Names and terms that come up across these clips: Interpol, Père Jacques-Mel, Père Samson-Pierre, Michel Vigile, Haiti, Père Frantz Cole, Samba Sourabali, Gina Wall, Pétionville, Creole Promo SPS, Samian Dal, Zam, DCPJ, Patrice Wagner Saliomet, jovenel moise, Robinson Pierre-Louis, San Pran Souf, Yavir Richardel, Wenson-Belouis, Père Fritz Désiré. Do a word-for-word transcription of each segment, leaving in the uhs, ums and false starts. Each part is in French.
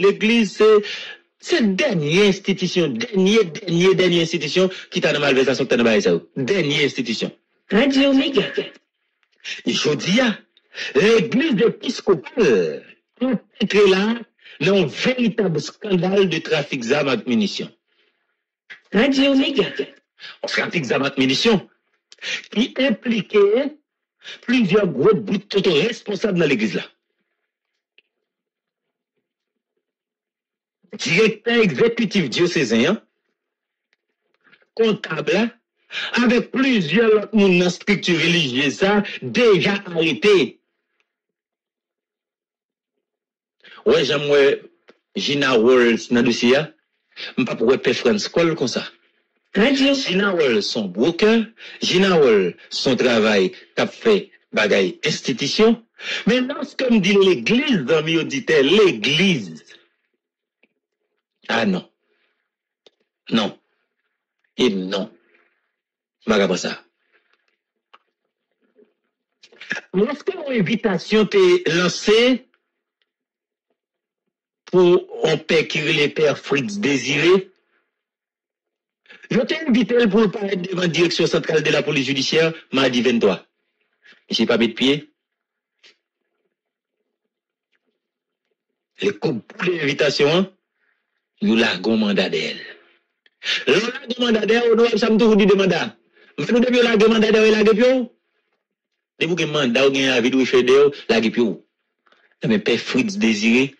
l'Église, c'est dernière institution, dernière, dernière, dernière institution qui t'a dans malversation, qui t'a dans malversation. Dernière institution. Radio Omega. Et je dis, l'Église épiscopale, on est là dans un véritable scandale de trafic d'armes et de munitions. Radio Omega. Un trafic d'armes et de munitions qui impliquait plusieurs gros bouts de responsables dans l'Église là. Directeur exécutif diocésain, comptable, avec plusieurs autres structures religieuses déjà arrêtées. Oui, j'aimerais Gina Wall dans le dossier. Je ne sais pas pourquoi Père Frantz Cole comme ça. Gina Wall, son broker, Gina Wall, son travail qu'a fait bagaille institution. Mais lorsque me dit l'église, dans mes auditeurs, l'église. Ah non. Non. Et non. Je ne vais pas ça. Lorsque l'invitation est lancée pour un père qui est le Père Fritz Désiré, je t'ai invité pour parler devant la direction centrale de la police judiciaire mardi vingt-trois. Je n'ai pas mis de pied. Les coupes pour l'invitation, hein? Nous largons mandat d'elle. Nous largons mandat d'elle, nous avons toujours dit mandat. Mais nous devons larguer mandat d'elle, larguer pion. Dès que mandat, vous avez un avis de faire d'elle, larguer pion. Mais Père Fritz Désiré,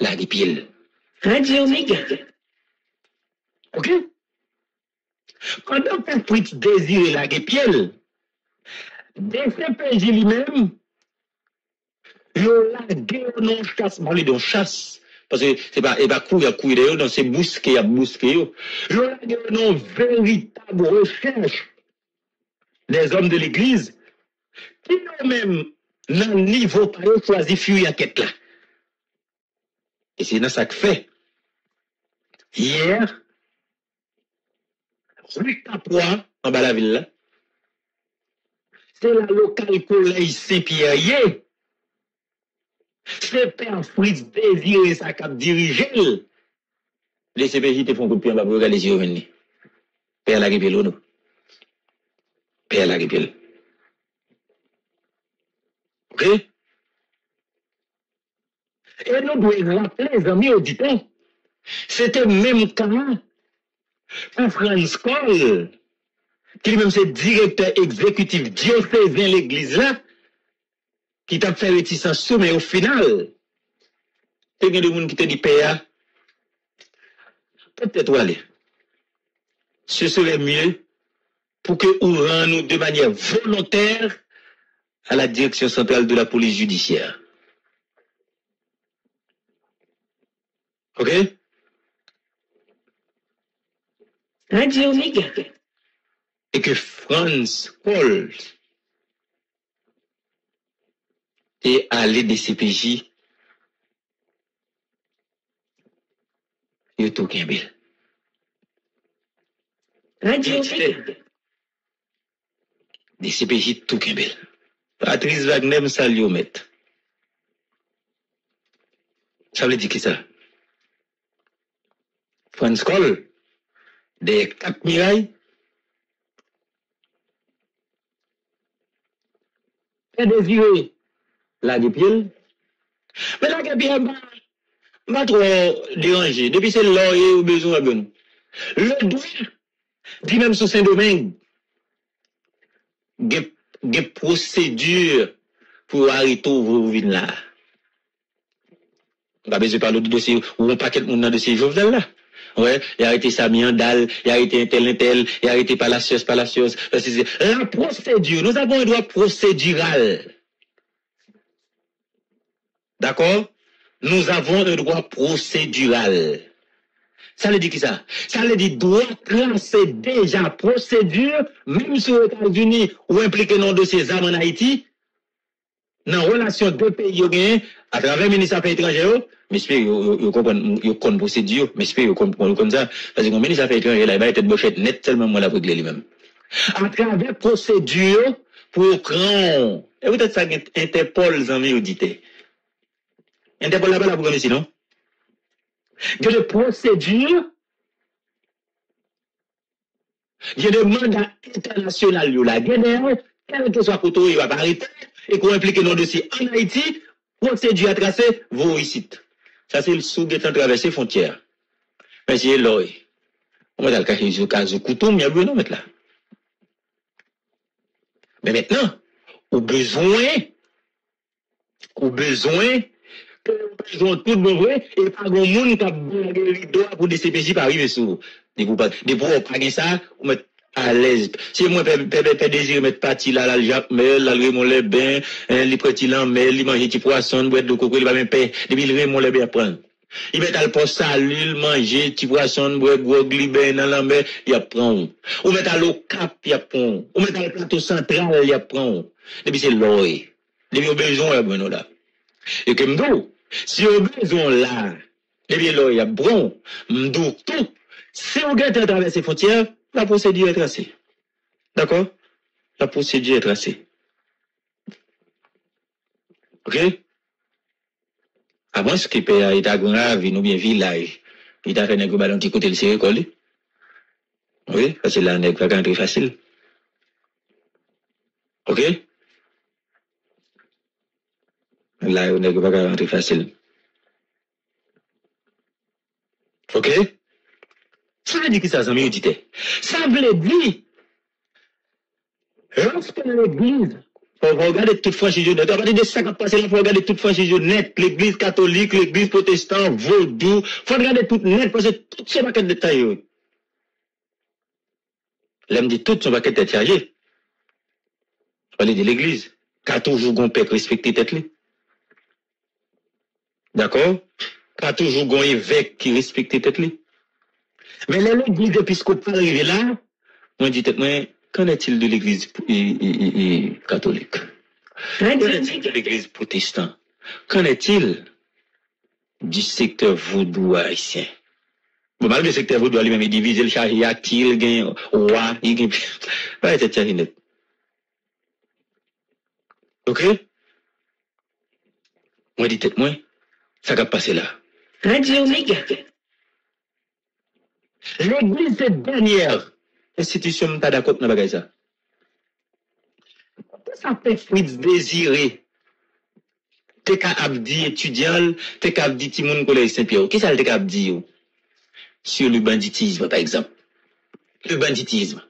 larguer pion. Radio Omega. Ok? Quand Père Fritz Désiré larguer pion, D C P J lui-même, je larguer non chasse, moi, les dons chasse. Parce que c'est pas, et pas courir, courir d'ailleurs, dans ces bousquets, à bousquets. Je l'ai une véritable recherche des hommes de l'église qui eux-mêmes, dans le niveau par eux, choisissent fuir à quête là. Et c'est dans ça que fait. Hier, rue Capois, en bas de la ville là, c'est la locale collège Saint-Pierre. C'est Père Fritz Désiré sa cap dirigé. Les C P J te font coup de pied en bas pour regarder les yeux venir. Père la répèle ou non? Père la répèle. Ok? Et nous devons rappeler les amis auditeurs. C'était même cas pour Frantz Cole, qui lui-même c'est directeur exécutif diocésain l'église là, qui t'a fait réticence, mais au final, t'es bien de monde qui te dit P A. Peut-être aller. Ce serait mieux pour que nous rendions de manière volontaire à la direction centrale de la police judiciaire. Ok? Radio Omega. Et que Frantz Cole et aller des C P J. Yoto Kimbel. Radio des C P J tout Kimbel. Patrice Wagner Saliomet. Ça veut dire qui ça? Frantz Cole des Cap Mirail. Et des vieux. La guépille. Mais la guépille, je ne trop dérangé. Depuis c'est l'oreille ou besoin de nous. Le doigt, dit même sur Saint-Domingue, il y a des procédures pour arrêter vos vignes là. Je ne vais pas parler de dossier ou un paquet de monde dans le dossier Jovenel là. Ouais, il a arrêté Samian Dal, il a arrêté un tel, un tel, il a arrêté Palacios, Palacios. La procédure, nous avons un droit procédural. D'accord? Nous avons un droit procédural. Ça veut dire qui ça? Ça veut dire droit classé déjà procédure, même si aux États-Unis ou impliqué dans le dossier Z A M en Haïti, dans relation de pays, à travers le ministère des Affaires étrangères, mais j'espère que vous comprenez la procédure, mais j'espère que vous comprenez comme ça, parce que le ministre des Affaires étrangères, là-bas, il était bochette net, tellement moi, la brûlé lui-même. À travers procédure, pour prendre, et peut-être ça, Interpol, amis auditeurs. Interpol n'a pas la programme ici, non? Il y a des procédures, il y a des mandats internationaux, quel que soit le côté, il va pas arrêter, et qu'on implique nos dossiers en Haïti, procédure à tracer, vos réussites. Ça, c'est le sou qui est en traversée frontière. Mais c'est l'oreille. On va dans le cas du cas du couteau, mais il y a besoin de mettre là. Mais maintenant, au besoin, au besoin, que nous avons tout bon vrai, et pas grand monde qui a bon rideau pour des C P J pas arriver sur des groupes. Des groupes, pas ça, on met à l'aise. Si moi, Père Désiré, mettre parti là, là, Jacques-Mel, là, Raymond Lebin, les prêtis là, mais il mange des poissons, boîte de coco, il va même payer, depuis le Raymond Lebin à prendre. Il met à le poste à l'huile, manger, petit poisson, boire, gros glibin, dans la mer, il apprend. On met à l'eau cap, il apprend. On met à le plateau central, il apprend. Depuis c'est l'oreille. Depuis au besoin, il y a là. Et que m'dou, si au besoin là, depuis l'oreille, il y a bon, m'dou tout. Si on gagne à travers ces frontières, la procédure est tracée. D'accord? La procédure est tracée. Ok? Avant ce qui peut être grave, ou bien village, il a fait un ballon qui coûte le serré collé. Oui, parce que là, on est entrer facile. Ok? Là, on est pas entrer facile. Ok? Ça veut dire que ça, c'est un médité. Ça veut dire, lorsque l'église, on va regarder toute franchise chez Dieu net. On va regarder cinquante pour cent là, faut regarder toute franchise chez Dieu net. L'église catholique, l'église protestante, vaudou. Faut regarder tout net, parce que tout ce paquet de taille. L'homme dit tout son paquet de taille. On est de l'église. quatorze jours qu'on peut respecter tête là. D'accord? quatorze jours qu'on évêque qui respecte tête là. Mais l'église épiscopale arrivée là, on dit tête moi. Qu'en est-il de l'église catholique? Qu'en est-il de l'église protestante? Qu'en est-il du secteur vaudou haïtien? Bon, malgré le secteur vaudou lui-même, il divise, il charge, il y a il gagne, roi, il gagne. Bah, c'est ça, net. Ok? Moi, dit tête moi, ça va passer là. Radio Omega. L'église, cette dernière. Institution pas d'accord dans bagage ça. Ça fait Fritz Désiré. T'es capable dit étudiant, t'es capable dit ti moun collège Saint-Pierre. Qu'est-ce qu'elle t'es capable dit sur le banditisme par exemple. Le banditisme.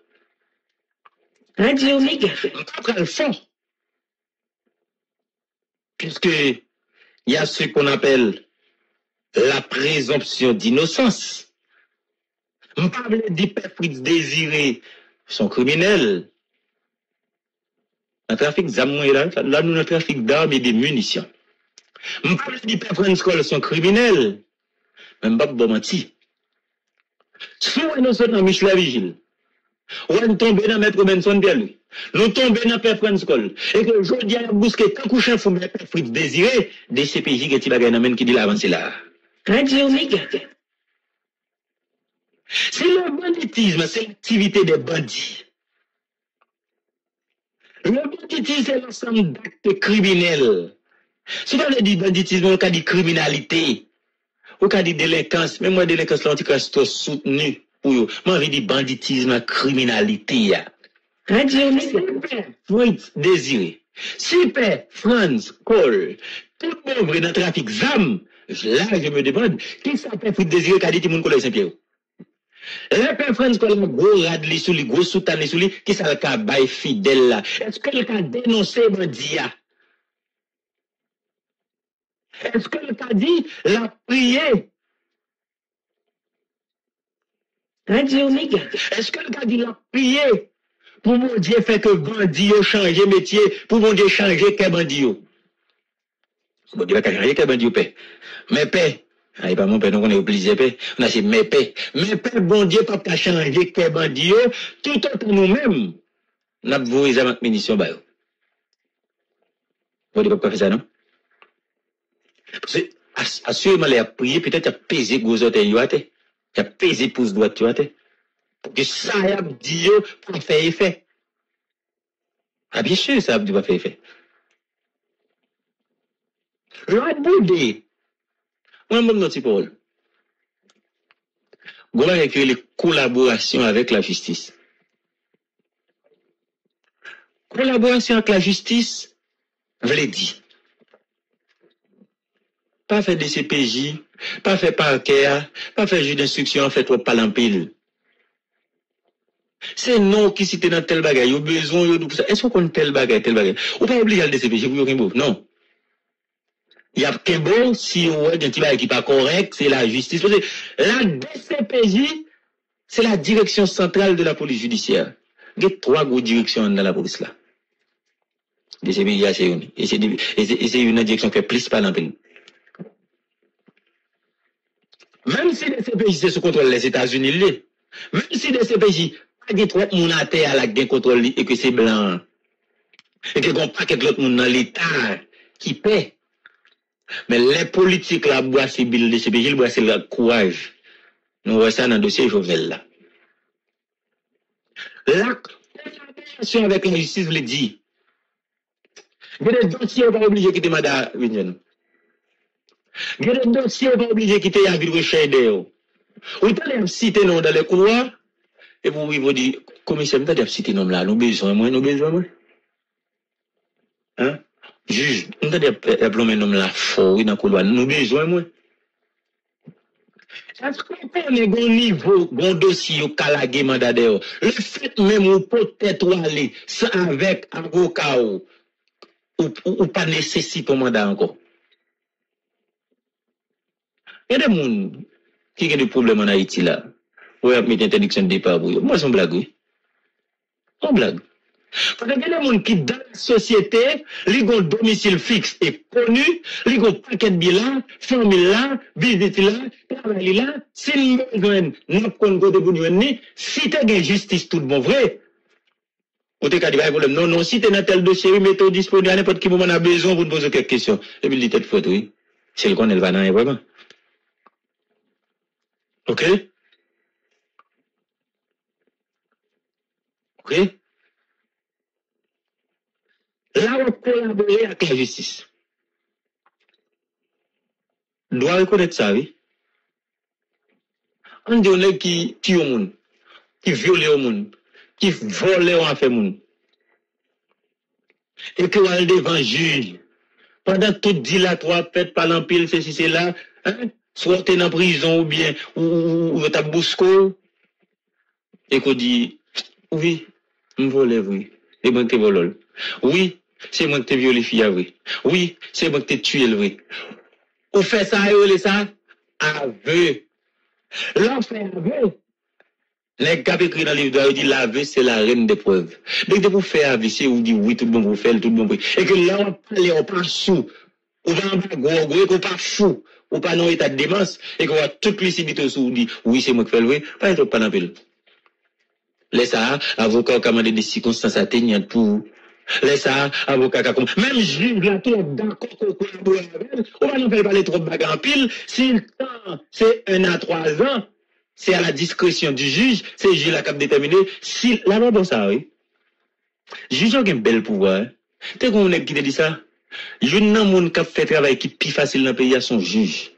Radio Omega. Après le fond. Puisque il y a ce qu'on appelle la présomption d'innocence. Je ne peux pas dire que Père Fritz Désiré sont criminels. Le trafic d'armes, là, nous, le trafic d'armes et des munitions. Je ne peux pas dire que Père Frantz Cole sont criminels. Mais je ne peux pas mentir. Si nous sommes dans Michel Vigile, nous tombons dans Maître Wenson-Belouis, nous tombons dans Père Frantz Cole, et que aujourd'hui, il y a un bousquet, tant couché, il faut mettre Père Fritz Désiré, des C P J qui disent l'avancée là. C'est le banditisme, c'est l'activité des bandits. Le banditisme, c'est l'ensemble d'actes criminels. Si vous avez dit banditisme, on a dit criminalité, on a dit délinquance, mais moi, délinquance, l'anticrasse, c'est soutenu pour vous. Moi, je dis banditisme, criminalité. Si Père Fritz Désiré, si Père Frantz Cole, tout le monde dans le trafic Z A M, là, je me demande, qui ça Père Fritz Désiré qui a dit tout le monde collège Saint-Pierre? Le Père Frantz Cole, le gros radli sous lui, gros soutane sous lui, qui ça le cas bail fidèle là? Est-ce que le cas dénoncé bandia? Est-ce que le cas dit la prier? Est-ce que le cas dit la prier? Pour mon Dieu fait que bandit change métier, pour mon Dieu changer que bandit. Bon Dieu va changer que bandit, père. Mais père. Ah, pas mon père, donc on est obligé, père. On a c'est mes pères. Mes pères, bon Dieu, pas qu'à changer, qu'est bandit, tout autant nous-mêmes. N'a pas voué les munitions, bah, vous ne pas faire ça, non? Parce que, assurément, les a prié, peut-être, a pesé gros autres, y a a pesé pouce droite, tu vois, pour que ça, y a dit, pour faire effet. Ah, bien sûr, ça, a dit, pas faire effet. L'autre boudé. Moi-même, je suis parole. Je vais créer les collaborations avec la justice. Collaboration avec la justice, je l'ai dit. Pas faire D C P J, pas faire parquet, pas faire juge d'instruction, fait trop palampil. C'est non qui cite dans tel bagage, il y a besoin, il y a tout ça. Est-ce qu'on connaît tel bagage, tel bagage? Ou pas obligé à le D C P J, vous n'avez pas. Non. Il y a qu'un bon, si on a un petit bagage qui n'est pas correct, c'est la justice. Parce que la D C P J, c'est la direction centrale de la police judiciaire. Il y a trois grosses directions dans la police là. D C P J, c'est une. Et c'est une direction qui est plus par l'empile. Même si D C P J, c'est sous contrôle des États-Unis, même si D C P J, pas des trois mouns à terre à la contrôle et que c'est blanc, et que pas quelques autres mouns dans l'État qui paie. Mais les politiques là, c'est le D C P J, c'est le courage. Nous voyons ça dans le dossier Jovel là. La collaboration avec la justice, vous le dites. Il y a des dossiers qui ne sont pas obligés de quitter Madame Vignon. Il y a des dossiers qui ne sont pas obligés de quitter Yavir Richardel. Vous allez citer nom dans les couloirs et vous vous dites, commissaire, vous allez citer nom là, nous besoin, moi, nous besoin, moi. Hein? Juge, vous allez appeler nom là, fort, dans le couloir, nous besoin, moi. Est-ce qu'on peut un bon niveau, bon dossier, au calage mandataire? Le fait même où peut-être aller, ça avec un gros chaos, ou pas nécessite au mandat encore. Il y a des gens qui ont des problèmes en Haïti là. Ou ils mettent interdiction de départ pour eux. Moi, c'est une blague, oui. On blague. Parce qu'il y a des gens qui, dans la société, ils ont un domicile fixe et connu, ils ont un paquet de bilan, famille là, visite là, travail là, si ils ont un compte de boulot, si tu as une justice tout bon vrai, ou tu as des problèmes. Non, non, si tu es dans tel dossier, oui, mettez-vous disponible à n'importe quel moment, on a besoin pour te poser quelques questions. Et puis, il dit, t'es faute, oui. C'est le qu'on est le va dans les vraiment. OK? OK? Là, on collaborer avec la justice. On doit reconnaître ça, oui. On dit on est qui tue au monde, qui viole au monde, qui vole en fait au monde. Et que on est devant juge. Pendant tout dilatoire, pète par l'empile, ceci, cela, hein? Soit tu es en prison ou bien, ou tu as bousco. Et qu'on dit, oui, je vole, oui. Et moi, je vole. Oui, c'est moi qui t'ai violé fille, oui. Oui, c'est moi qui t'ai tué, oui. On fait ça, et on fait ça, aveu. L'on fait aveu. Les gars écrit dans le livre, ils disent, l'aveu, c'est la reine des preuves. Dès que vous faites aveu, c'est vous dites, oui, tout le monde vous fait, tout le monde vous. Et que là, on parle, on parle sous. On parle gros, on parle fou. Ou pas non état de démence, et qu'on voit toute lucidité sous, on dit, oui, c'est moi qui fais le vrai, pas être pas dans le. Laisse ça, avocat qui a demandé des circonstances atteignantes pour. Laisse ça, avocat qui a compris. Même juge, là, tout d'accord qu'on collabore avec, on va nous faire parler trop de bagarre en pile. Si le temps, c'est un à trois ans, c'est à la discrétion du juge, c'est le juge là qui a déterminé. Si, là, non, bon, ça, oui. Juge, on a un bel pouvoir. T'es qu'on est qui te dit ça? Je n'ai moun qui fait travail qui est plus facile dans le pays à son juge.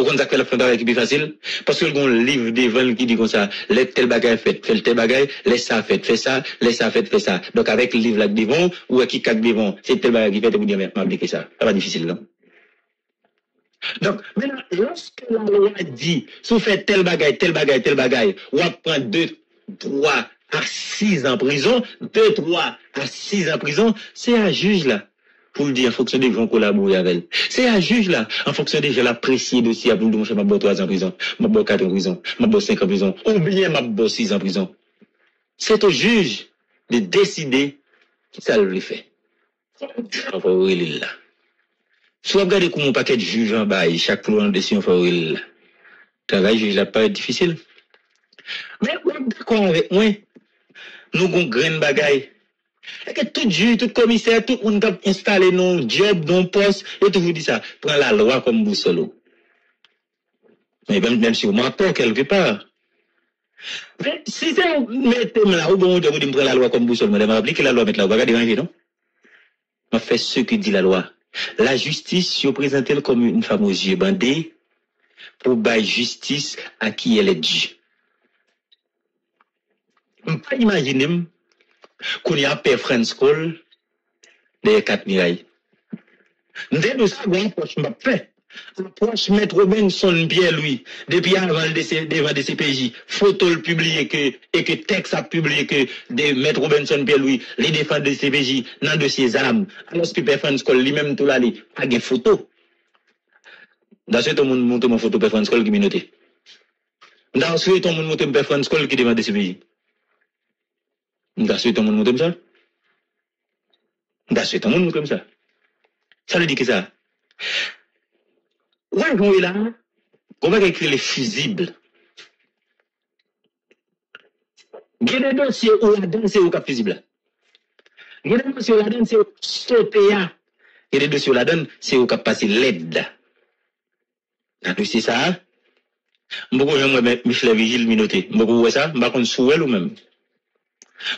Ou qu'on a fait le travail qui est plus facile? Parce que le livre devant qui dit comme ça, laisse tel bagage fait, fait tel bagage, laisse ça fait, fait ça, laisse ça fait, fait ça. Donc avec le livre là devant, ou avec qui quatre devant, c'est tel bagage qui fait, vous dire, mais m'appliquer ça. Ça va difficile, non? Donc, maintenant, lorsque la loi dit, si vous faites tel bagage, tel bagage, tel bagage, ou on prend deux, trois, à six en prison, deux, trois, à six en prison, c'est un juge là, pour le dire, en fonction des gens collaborer avec elle. C'est un juge là, en fonction des gens l'apprécier dossier, à vous le dire, ma bo trois en prison, ma bo quatre en prison, ma bo cinq en prison, ou bien ma bo six en prison. C'est au juge de décider qui ça le fait. On va ouvrir l'île là. Si vous regardez comment un paquet de juges en bas, chaque coup en décision, on va ouvrir l'île là. Travail juge là, pas difficile. Mais vous êtes d'accord avec moi? Nous avons grain bagaille. Et que tout juge, tout commissaire, tout monde a installé nos jobs, nos postes, et tout vous dit ça. Prends la loi comme boussole. Mais même, même si vous mentez quelque part. Mais si c'est mettez-moi là, ou bon, vous dites, prends la loi comme boussole, madame, appliquez la loi, mettez la loi, regardez, non? On fait ce que dit la loi. La justice, si vous présentez comme une femme aux yeux bandés, pour bailler justice à qui elle est due. Je ne peux pas imaginer qu'on y a Père Frantz Cole des quatre mirailles. Nous devons savoir une approche m'a fait. Approche mettre Robinson Pierre-Louis, depuis avant le C P J, photo le publié que, et que texte a publié que de mettre Robinson Pierre-Louis, les défenses de C P J, dans dossier armes. Alors que Père Frantz Cole lui-même tout là, il a des photos. Dans ce temps, on monte mon photo Père Frantz Cole qui m'a noté. Dans ce temps, on monte Père Frantz Cole qui demande C P J. Dans ce temps, on monte comme ça. Dans ce temps, on monte comme ça. Ça veut dire que ça. Ouais, vous là, comment écrire les fusibles? Il y a des dossiers où la danse est au cap fusible. Il y a des dossiers où la danse est au C P A. Il y a des dossiers où la danse c'est au cap passé l'aide. Dans dossier ça, beaucoup j'aime Michel Vigile minoté. Beaucoup ouais ça, par contre sous elle ou même.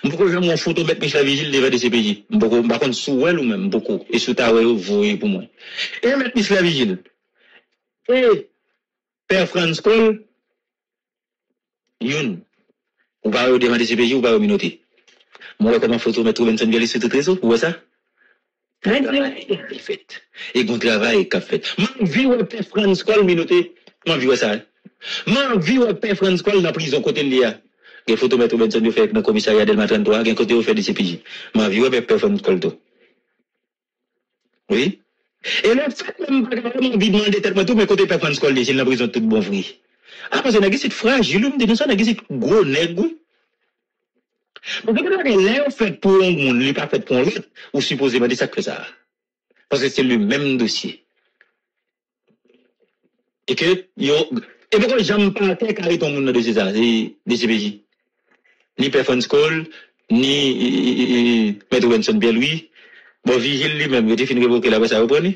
Beaucoup j'aime mon photo mettre Michel Vigile devant des C P J. Beaucoup par contre sous elle ou même beaucoup. Et sous ta ouais vous voyez pour moi. Et mettre Michel Vigile. Et Père Frantz Cole, youn, ou pas au devant des C P J ou pas au minoté. Moi, comment faut-on mettre Robinson Pierre-Louis sur tout réseau? Ou ça? Très bien. Et bon travail qu'a fait. Mon vieux Père Frantz Cole minoté, mon vieux ça. Mon vieux Père Frantz Cole dans la prison côté de l'I A. Il faut mettre Robinson Pierre-Louis dans le commissariat d'Elma trente-trois, il côté au fait des C P J. Mon vieux Père Frantz Cole tout. Oui? Et le fait même pas que mon bidon de tellement tout, mais côté Père Frantz Cole, il est dans la prison tout bon fruit. Ah, parce qu'on a dit fragile, on dit ça, on a dit gros nègre. Parce que l'air fait pour un monde, il n'est pas fait pour l'autre, ou supposément ça que ça. Parce que c'est le même dossier. Et que, yo, et pourquoi j'aime pas carré ton monde de ces C P J? Ni Père Frantz Cole, ni Maître Wenson Pierre-Louis. Bon, Vigile lui-même, il était fini de révoquer la presse à reprendre.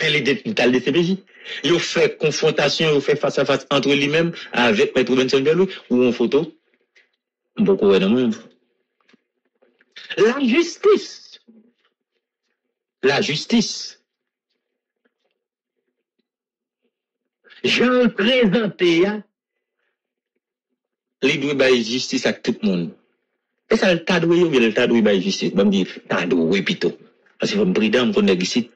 Mais il était total de C P J. Il fait confrontation, il fait face à face entre lui-même avec Maître Robinson Pierre-Louis ou en photo. Beaucoup de monde. La justice. La justice. Je le présentais, hein. Les deux bails justice à tout le monde. Et ça, le tadoué, ou bien le tadoué bail justice. Je me dis, tadoué plutôt. Parce que vous me bridez, vous me connaissez ici.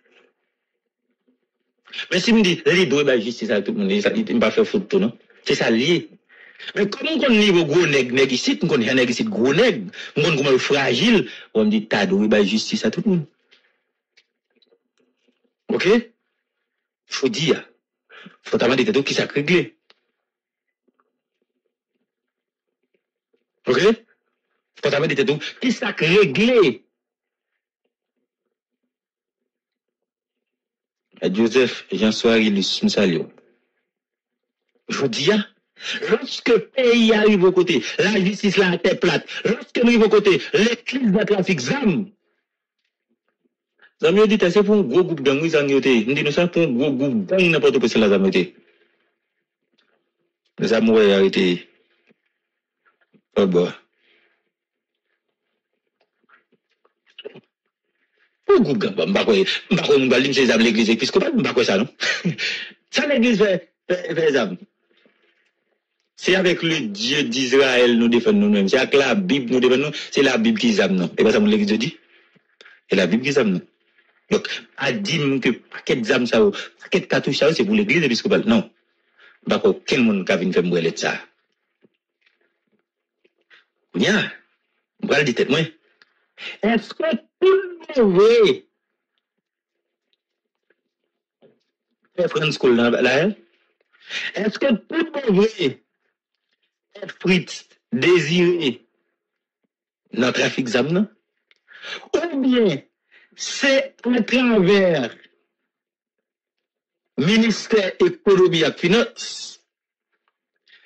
Mais si vous me dites, les deux, la justice à tout le monde, ils ne pas faire faute tout, non? C'est ça lié. Mais comment on connaît vos gros nègres ici, on connaît un nègre ici, gros nègre, on connaît comment fragile, on me dit, t'as deux, la justice à tout le monde. Ok? Faut dire, faut avoir des têtes qui s'est réglé. Ok? Faut avoir des têtes qui s'est réglé. Joseph, Jean-Soir, il est salio. Je dis, lorsque pays arrive aux côtés, la justice là, terre plate, lorsque nous arrivons aux côtés, l'église va trafic zam. Zamioté, c'est pour un gros groupe d'anglais, Zamioté. Nous disons ça pour un gros groupe d'anglais, n'importe quoi, c'est la Zamioté. Les amoureux ont arrêté. Oh, bah. Ou gamba mbako mbako mbalim ces âmes l'église épiscopale mbako ça non ça l'église fait les âmes c'est avec le Dieu d'Israël nous défend nous-mêmes c'est avec la Bible nous défend nous c'est la Bible qui âme non et pas ça mon l'église dit et la Bible qui âme non donc a dit que paquet d'âmes ça paquet cartouche ça c'est pour l'église épiscopale non mbako quel monde qui vient faire brûler ça bien bral dit tête moi est-ce que tout mauvais Père Frantz Cole là, est-ce que tout mauvais Père Fritz Désiré dans le trafic d'armes, ou bien c'est à travers le ministère économie et finance,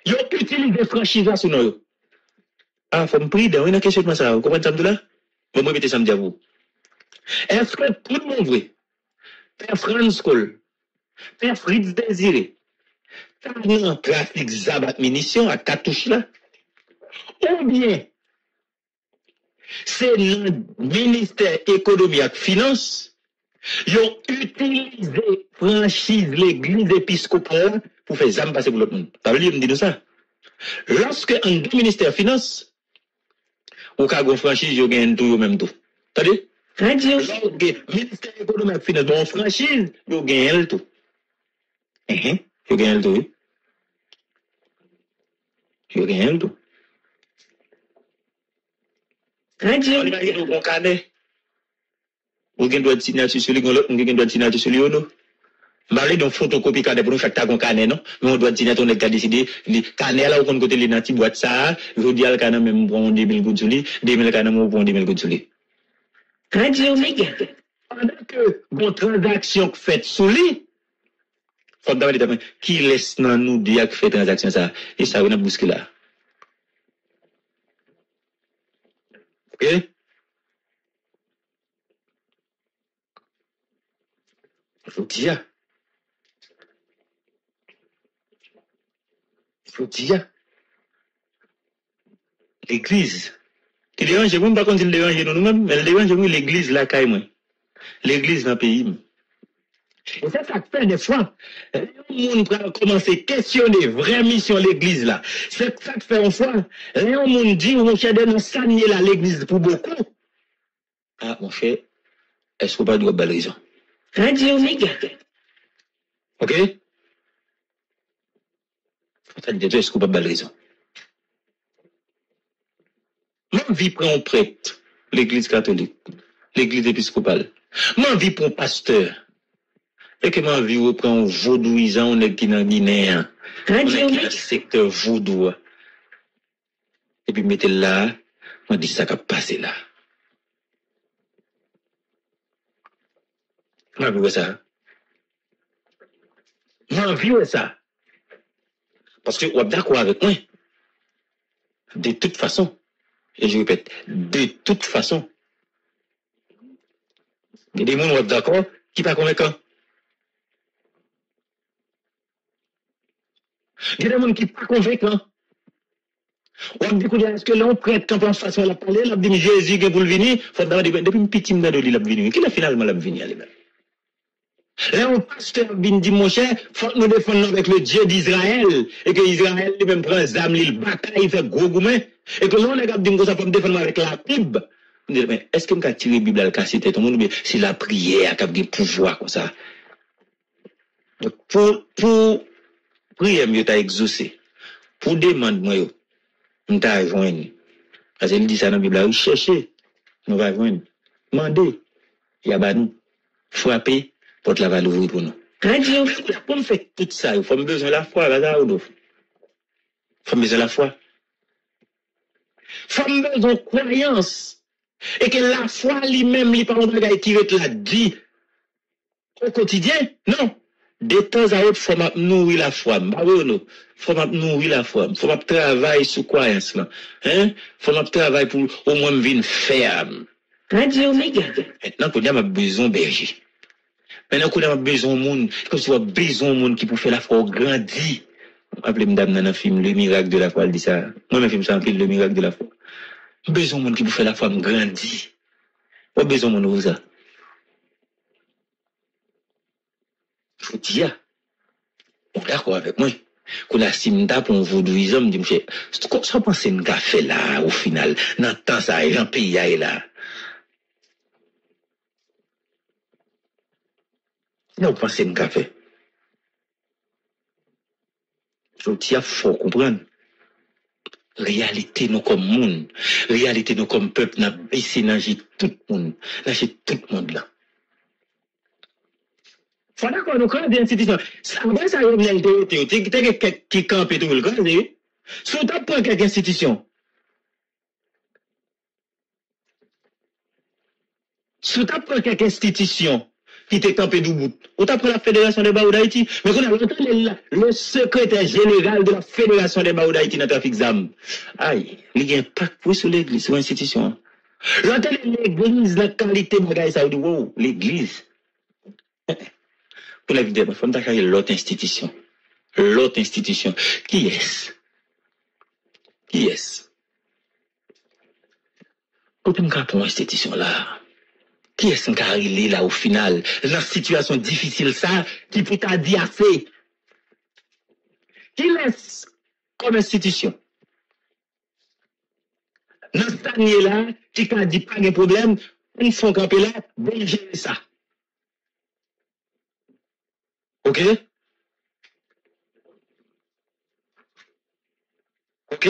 ils ont utilisé des franchises sur nous. Ah, faut me prier, il y a une question de ça, vous comprenez ça de là? Bon, moi, mettez ça me dire vous. Est-ce que tout le monde vrai, Père Frantz Cole, Père Fritz Désiré, t'as un trafic zabat munitions à cartouche là? Ou bien, c'est le ministère économique et finance Ils ont utilisé franchise l'église épiscopale pour faire zam passer pour l'autre monde. T'as vu, il me dit de ça. Lorsque un ministère de finance, au cas où franchise, il y a tout, même tout. T'as vu? Ministère économique finance, bon franchise, il y a tout. Il y a tout. Il y a tout. On canet. Vous avez droit de signature sur lui, vous avez droit de signature sur lui ou non? Malgré donc photocopie canet pour nous faire ta canet, non? Mais on doit signer ton état décidé, canet là, on côté les natifs boîte ça, je dis al canet même bon deux mille gouttes sur lui, deux mille canet même bon deux mille gouttes sur lui. Très bien, pendant que bon transaction faite sur lui, faut d'abord dire qui laisse nous dire que fait transaction ça et ça on a bousqué là. OK? Faut dire. Faut dire. L'église. Qui dérange, je ne sais pas quand il dérange nous-mêmes, mais dérange, oui, l'église là, quand même. L'église dans le pays. Et c'est ça que fait des fois. Les gens commencent à questionner la vraie mission de l'église là. C'est ça que fait une fois. Les gens disent, mon cher, de nous saigner là, l'église pour beaucoup. Ah, mon cher, est-ce qu'on n'a pas de belle raison? Ok? Est-ce qu'on n'a pas de raison? Même vie pour un prêtre, l'église catholique, l'église épiscopale. Même vie pour un pasteur. Et que ma vie reprend un vaudouisant, on est qui dans Guinée. On est qui dans le secteur vaudou. Et puis mettez là, on dit ça qui a passé là. On a vu ça. On a vu ça. Parce que vous êtes d'accord avec moi. De toute façon, et je répète, de toute façon, il y a des gens qui sont d'accord, qui ne sont pas convaincants. Il y a des gens qui ne sont pas convaincants. On dit est-ce que l'on prête quand on fasse la parler, on dit Jésus qui est pour le venir, il faut demander depuis une petite minute, il a venu. Qui est finalement venir à lui-même? Là, on pasteur vient dit mon cher, il faut nous défendre avec le Dieu d'Israël, et que Israël lui-même prend les âmes, il bataille, il fait gros gourmet, et que l'on est capable de dire ça, il faut me défendre avec la Bible. On dit mais est-ce que je vais tirer la Bible à la casser tête? C'est la prière qui a des pouvoirs comme ça. Donc, pour. pour prière, je t'ai exaucé. Pour demander, je t'ai joindre. Parce qu'il dit ça dans la Bible, cherchez, nous va joindre. Demandez, il y a nous. Frappez, porte la valeur pour nous. Pour me faire tout ça, il faut besoin de la foi, là, ou non? Il faut besoin de la foi. Il faut besoin de croyance. Et que la foi, lui-même, lui, par exemple, qui va la dit au quotidien, non? De temps à autre, il faut nourrir la foi. Il faut nourrir la foi. Il faut travailler sur quoi? Il faut travailler pour au moins venir faire. Maintenant, il y a besoin de berger. Maintenant, il y a besoin de monde. Comme si il y a besoin de monde qui peut faire la foi grandir. Je m'appelle madame dans un film, Le miracle de la foi. Elle dit ça. Moi, je film ça s'appelle Le miracle de la foi. Besoin de monde qui peut faire la foi grandir. Il y a besoin de monde ça. Je vous dis, on est d'accord avec moi. Qu'on a simda pour vous deux hommes, dit, c'est comme ça, pensez que nous fait là, au final. Dans le temps, ça, un pays là. Non, pensez que nous fait. Je vous dis, il faut comprendre. Réalité, nous comme monde. Réalité, nous comme peuple, nous avons baissé, nous avons tout le monde. Nous avons tout le monde là. Faut d'accord, nous connaissons des institutions. Ça va, ça y est, bien, t'es, t'es, t'es, quelqu'un qui campe et tout, vous le connaissez. Sous ta point, quelques institutions. Sous ta point, quelques institutions qui t'es campé du bout. Ou t'as pris la Fédération des Barreaux d'Haïti. Mais qu'on a entendu le secrétaire général de la Fédération des Barreaux d'Haïti dans le trafic d'âme. Aïe, il y a un pacte sur l'église, sur l'institution. J'entends l'église, la qualité, mon gars, ça dit, wow, l'église. Pour la vidéo, il faut que l'autre institution. L'autre institution. Qui est-ce? Qui est-ce? Quand on prend l'institution là, qui est-ce qui est là au final? La situation difficile, ça, qui peut t'a dit assez. Qui laisse comme institution? Dans cette année-là, qui t'a dit pas de problème, ils sont campés là, bon, gérer ça. OK? OK?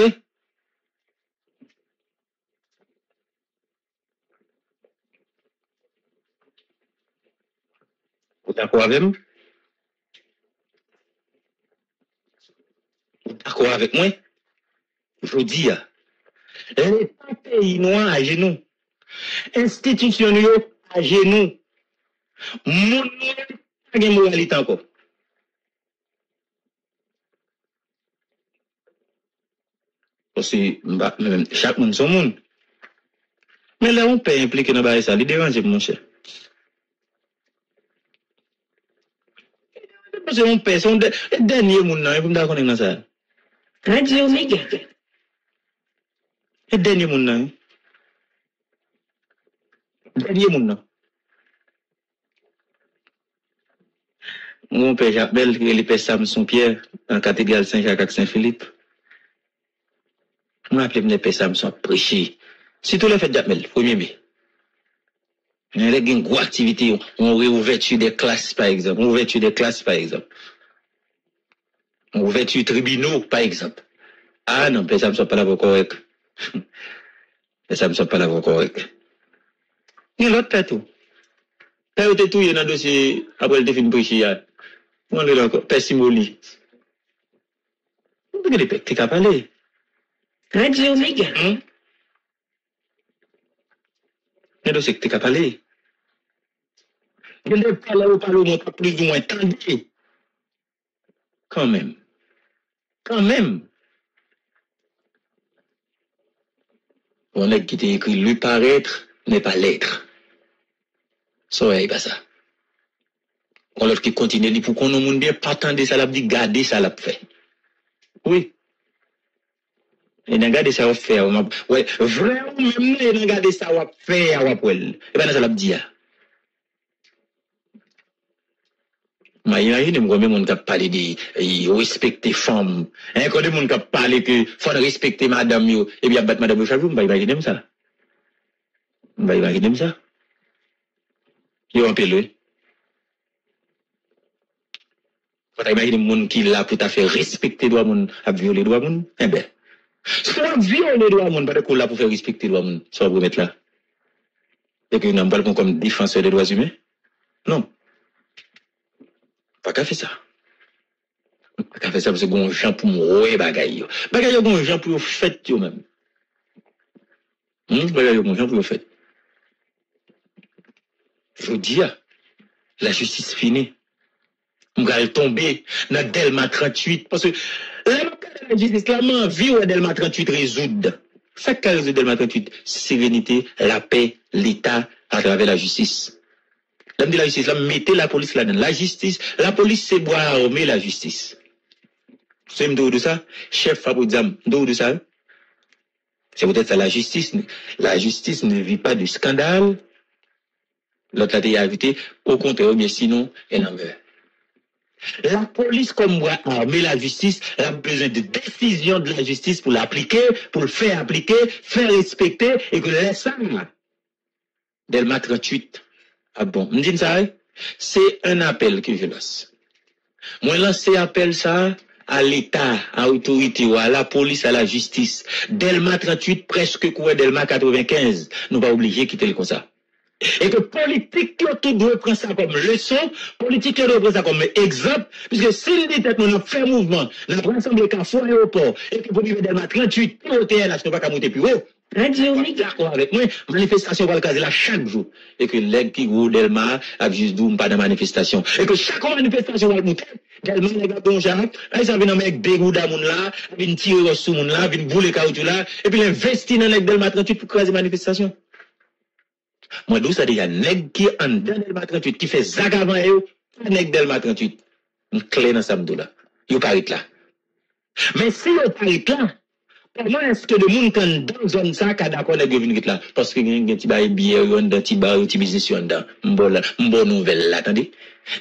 Vous êtes d'accord avec moi? Vous êtes d'accord avec moi? Je vous dis, les pays noirs à genoux, institutionnels à genoux, mon pas de moralité encore. Parce que chaque monde son monde. Mais là, on peut impliquer dans ça, il dérange mon cher. C'est mon père, c'est le dernier monde, il ne peut pas dans ça. Radio Omega. Le dernier monde. Le dernier monde. Mon père Jacques-Mel, le père Samson-Pierre, en cathédrale Saint-Jacques et Saint-Philippe. Moi, je le père Samson prêcher. Surtout le fait de Jacques-Mel, premier mai. Il y a une grosse activité, on réouverture des classes, par exemple. On réouverture des classes, par exemple. On réouverture des tribunaux, par exemple. Ah non, ça ne sont pas là pour correct. Ça ne sont pas là pour correct. Il y a l'autre père tout. Père tout, il y a un dossier, après le défi de prêcher. On est là encore. Père Simoli. On est là, parler. Radio Omega. Il y a un dossier que tu as parlé. Il ne parle pas au Parlement, pas plus ou moins. Tandis. Quand même. Quand même. On a qui t'a écrit lui paraître n'est pas l'être. Ça, il n'y a pas ça. On l'a qui continue, il faut qu'on nous montre bien, pas tant de ça, l'a dit, garder ça, l'a fait. Oui. Et n'a gardé ça à faire. Ouais, vraiment, et n'a gardé ça à faire à Wapwell. Et bien, ça l'a dit. Mais imaginez, moi, même, on a parlé de respecter femme. Et quand on a parlé que faut respecter madame, et bien, battre madame Bouchabou, on va imaginer ça. On va imaginer ça. Il y a un peu de. Quand on imagine les gens qui là pour tout à fait respecter les droits, à violer les droits, eh bien. Soit violer les droits, pas de coup là pour faire respecter les droits, soit vous mettre là. Et que nous n'avons pas comme défenseur des droits humains. Non. Pas qu'à faire ça. Pas qu'à faire ça parce que bon, gens pour mourir, bagaille. Bagaille, bon, gens pour faire tout même. Bagaille, bon, gens pour faire. Je vous dis, la justice finie. On va tomber dans Delma trente-huit parce que. La justice, la vie ou Delma trente-huit résoudre. Ça qu'a résolu Delma trente-huit, sérénité, la paix, l'État à travers la justice. L'homme de la justice, là, mettez la police là-dedans. La justice, la police, c'est boire à armer la justice. C'est m'dou de ça? Chef Fabridzam, m'dou de ça? C'est peut-être ça, la justice. La justice ne vit pas de scandale. L'autre l'a invité. Au contraire, bien sinon, elle en meurt. La police, comme moi, armée la justice, elle a besoin de décision de la justice pour l'appliquer, pour le faire appliquer, faire respecter, et que les femmes, Delma trente-huit. Ah bon, me dites ça, c'est un appel que je lance. Moi, lance appel ça à l'État, à l'autorité, à la police, à la justice. Delma trente-huit, presque quoi, Delma quatre-vingt-quinze. Nous pas obligés de quitter le constat. Et que politique, tout doit prendre ça comme leçon, politique, doit prendre ça comme exemple, puisque si le détecte, nous avons fait mouvement, nous avons rassemblé qu'à fond l'aéroport, et que pour vivre des matins trente-huit, P O T L, à ce qu'on va monter plus haut, d'accord avec moi, manifestation va le caser là chaque jour, et que l'aigle qui roule Delma, a juste d'où pas de manifestation, et que chaque manifestation va le monter, Delma, il a bon genre, il s'en vient dans mec Bérou d'Amoun là, il vient tirer au sous-moun là, il vient bouler caoutchouc là, et puis il investit dans l'aigle Delma trente-huit pour craser manifestation. Moi, d'où ça dit, il y a un nègre qui est en dedans Delma trente-huit, qui fait zag avant et un nègre Delma trente-huit. Une clé dans sa mdou là. Il n'y a pas là. Mais si il n'y a pas là, Comment est-ce que le monde quand dans zone ça qu'a d'accord les gouvernements là parce que il y a un petit bail bière dans petit bar petit business dedans bon bon nouvelle là attendez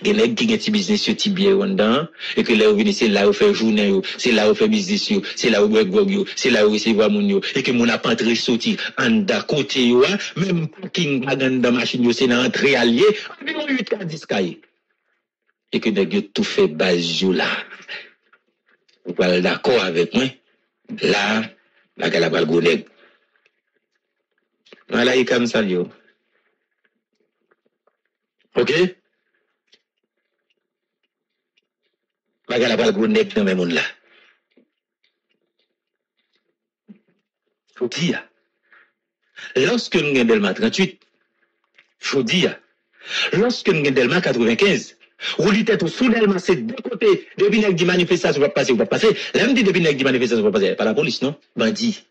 des nèg qui gagne petit business petit bière dedans et que là on venir c'est là on fait journée c'est là on fait business c'est là on boit gogo c'est là on recevoir mon yo et que mon a pas entrer sortir en d'à côté yo même parking bagane dans machine yo c'est dans entrée allié environ huit à dix cahier et que nèg tout fait base yo là vous pas d'accord avec moi là, la galabal gounèg. Voilà, il comme ça, yo. Ok? La galabal gounèg dans mes monde là. Faut dire. Lorsque nous avons Delma trente-huit, faut dire. Lorsque nous avons Delma quatre-vingt-quinze, ou l'ité tout soudainement, c'est de côté, depuis qu'il y a des manifestations, va passer ou pas passer. Là, me dit depuis qu'il y a des manifestations, va passer. Pas la police, non? Bandit.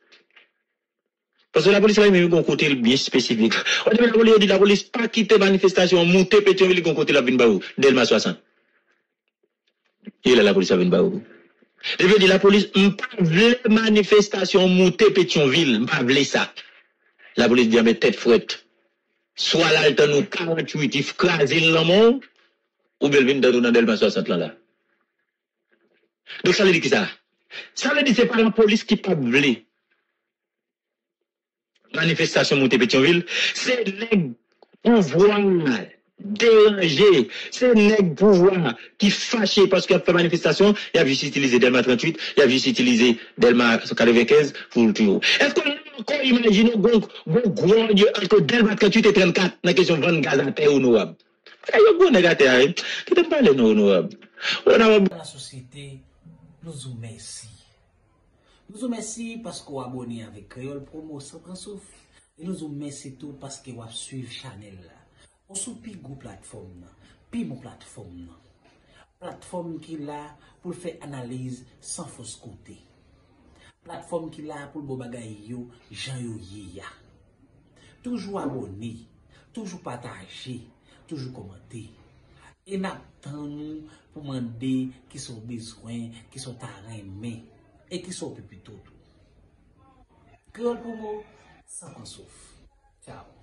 Parce que la police, là, il y a un côté bien spécifique. On dit, la police, la police, pas quitter manifestation, monter, pétion, il y a un côté, la vine baou, Delma soixante. Et là, la police, la vine baou. Je veux dire, la police, pas vle manifestation, monter, Pétionville, pas vle ça. La police dit, mais tête frette. Soit là, elle nous quarante-huit, il faut craser l'homme. Ou Belvin dans le Delma soixante là. Donc ça veut dire qui ça? Ça veut dire que c'est pas la police qui pas blé. Manifestation montée Pétionville, c'est les pouvoirs dérangés, c'est les pouvoirs qui fâchés parce qu'il y a fait manifestation, il a juste utilisé Delma trente-huit, il a juste utilisé Delma quatre-vingt-quinze pour le tuyau. Est-ce qu'on a encore imaginé que Delma trente-huit et trente-quatre, la question de gaz à terre ou noire? La société, nous vous remercie. Nous vous remercie parce que vous abonnez avec Créole Promo sans souffle. Et nous vous remercie tout parce que vous suivez la chaîne. Vous suivez la plateforme. Puis mon plateforme. Plateforme qui est là pour faire analyse sans fausse côté. Plateforme qui est là pour le bagay yo, Jean Yoya. Toujours abonné, toujours partagé. Toujours commenter et n'attendons pour demander qui sont besoins, qui sont arrêtés et qui sont plus plutôt tout. Créole Promo, sans qu'on souffre. Ciao.